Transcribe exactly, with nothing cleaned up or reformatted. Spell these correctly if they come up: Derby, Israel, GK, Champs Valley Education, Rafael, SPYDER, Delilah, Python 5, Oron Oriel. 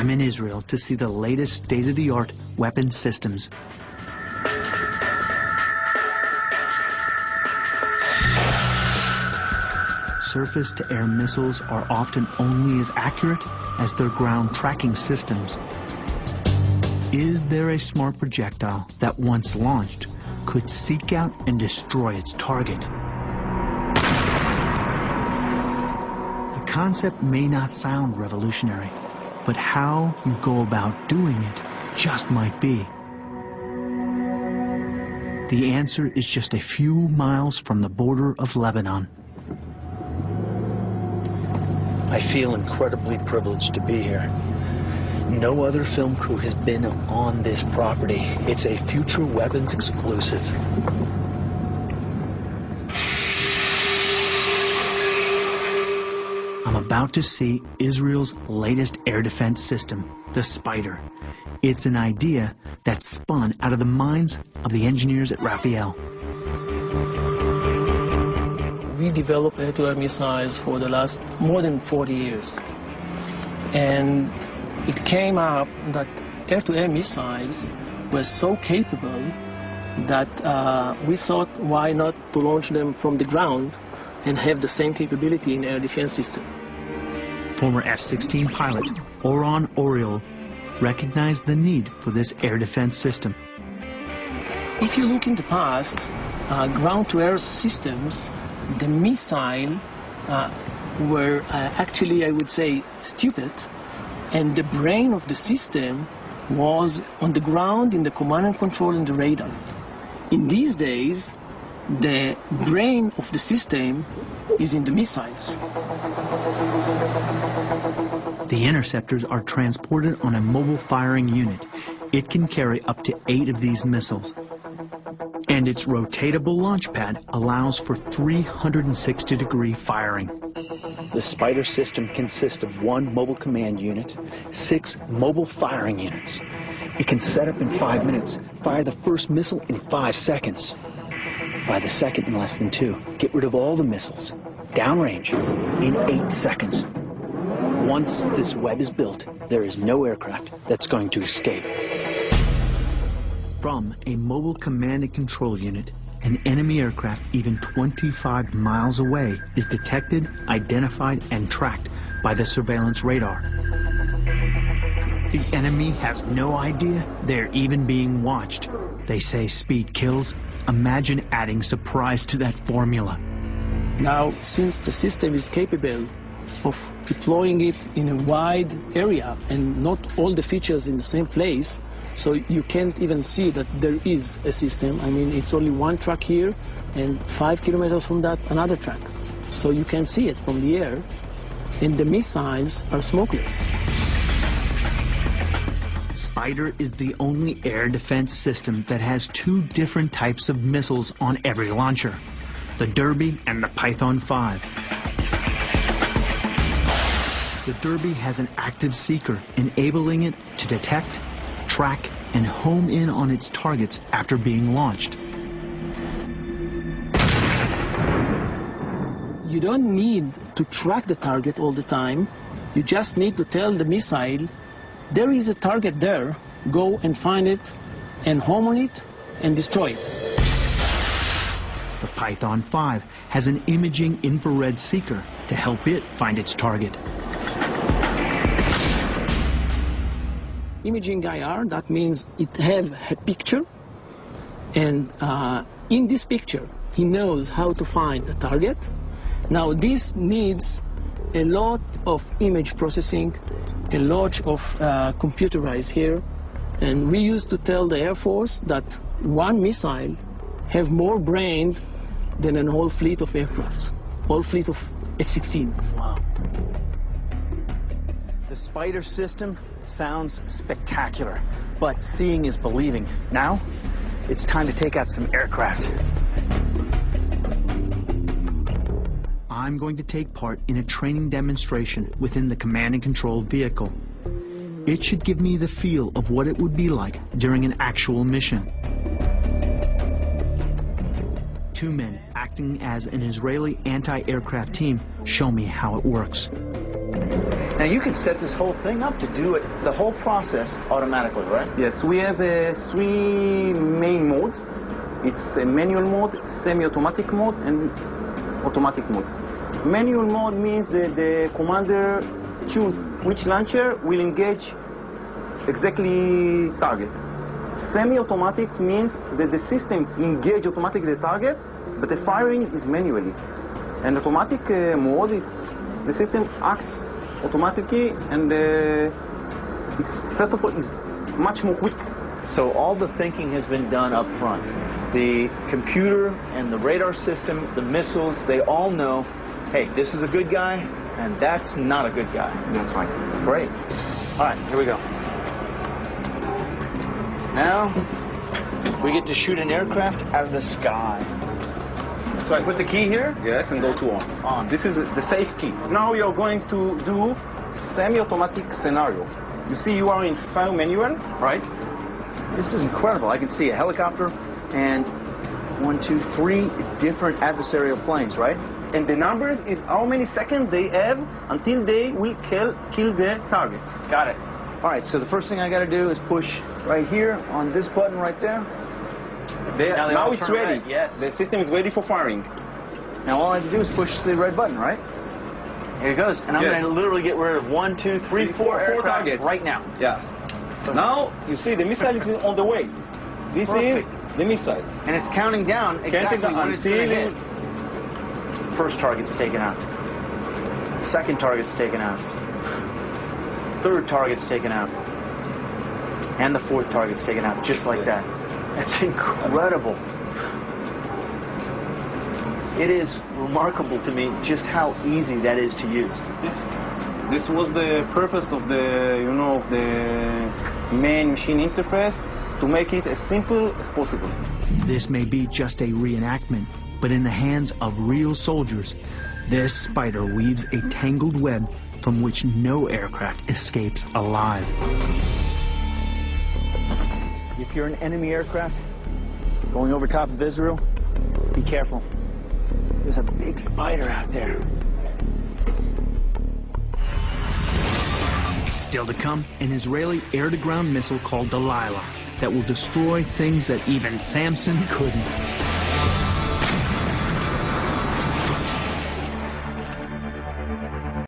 I'm in Israel to see the latest state-of-the-art weapon systems. Surface-to-air missiles are often only as accurate as their ground tracking systems. Is there a smart projectile that, once launched, could seek out and destroy its target? The concept may not sound revolutionary, but how you go about doing it just might be. The answer is just a few miles from the border of Lebanon. I feel incredibly privileged to be here. No other film crew has been on this property. It's a Future Weapons exclusive. I'm about to see Israel's latest air defense system, the SPYDER. It's an idea that spun out of the minds of the engineers at Rafael. We developed air-to-air missiles for the last more than forty years. And it came up that air-to-air missiles were so capable that uh, we thought, why not to launch them from the ground and have the same capability in air defense system. Former F sixteen pilot Oron Oriel recognized the need for this air defense system. If you look in the past, uh, ground-to-air systems, the missile uh, were uh, actually, I would say, stupid, and the brain of the system was on the ground in the command and control and the radar. In these days, the brain of the system is in the missiles. The interceptors are transported on a mobile firing unit. It can carry up to eight of these missiles. And its rotatable launch pad allows for three hundred sixty degree firing. The SPYDER system consists of one mobile command unit, six mobile firing units. It can set up in five minutes, fire the first missile in five seconds, fire the second in less than two, get rid of all the missiles, downrange in eight seconds. Once this web is built, there is no aircraft that's going to escape. From a mobile command and control unit, an enemy aircraft even twenty-five miles away is detected, identified, and tracked by the surveillance radar. The enemy has no idea they're even being watched. They say speed kills. Imagine adding surprise to that formula. Now, since the system is capable of deploying it in a wide area and not all the features in the same place, so you can't even see that there is a system. I mean, it's only one track here, and five kilometers from that, another track. So you can see it from the air, and the missiles are smokeless. SPYDER is the only air defense system that has two different types of missiles on every launcher, the Derby and the Python five. The Derby has an active seeker, enabling it to detect, track, and home in on its targets after being launched. You don't need to track the target all the time. You just need to tell the missile, there is a target there, go and find it, and home on it, and destroy it. The Python five has an imaging infrared seeker to help it find its target. Imaging I R, that means it have a picture, and uh, in this picture he knows how to find the target. Now this needs a lot of image processing, a lot of uh, computerized here, and we used to tell the Air Force that one missile have more brain than an whole fleet of aircrafts, whole fleet of F sixteens. Wow. The SPYDER system sounds spectacular, but seeing is believing. Now, it's time to take out some aircraft. I'm going to take part in a training demonstration within the command and control vehicle. It should give me the feel of what it would be like during an actual mission. Two men acting as an Israeli anti-aircraft team show me how it works. Now you can set this whole thing up to do it, the whole process automatically, right? Yes, we have uh, three main modes. It's a manual mode, semi-automatic mode, and automatic mode. Manual mode means that the commander chooses which launcher will engage exactly target. Semi-automatic means that the system engages automatically the target, but the firing is manually. And automatic uh, mode, it's the system acts automatically, and uh, it's first of all is much more quick. So all the thinking has been done up front. The computer and the radar system, the missiles, they all know, hey, this is a good guy, and that's not a good guy. That's right. Great. All right, here we go. Now, we get to shoot an aircraft out of the sky. So I put the key here? Yes, and go to on. On. This is the safe key. Now you're going to do semi-automatic scenario. You see you are in file manual, right? This is incredible. I can see a helicopter and one, two, three different adversarial planes, right? And the numbers is how many seconds they have until they will kill, kill the targets. Got it. All right, so the first thing I got to do is push right here on this button right there. They, now they now it's ready. Red, yes. The system is ready for firing. Now all I have to do is push the red button, right? Here it goes. And I'm yes. going to literally get rid of one, two, three, three four, four, four targets right now. Yes. So now you see the missile is on the way. This Perfect. is the missile. And it's counting down exactly down when it's going to hit. First target's taken out. Second target's taken out. Third target's taken out. And the fourth target's taken out, just like that. That's incredible. It is remarkable to me just how easy that is to use. Yes. This was the purpose of the, you know, of the main machine interface, to make it as simple as possible. This may be just a reenactment, but in the hands of real soldiers, this spider weaves a tangled web from which no aircraft escapes alive. If you're an enemy aircraft going over top of Israel, be careful. There's a big spider out there. Still to come, an Israeli air-to-ground missile called Delilah that will destroy things that even Samson couldn't.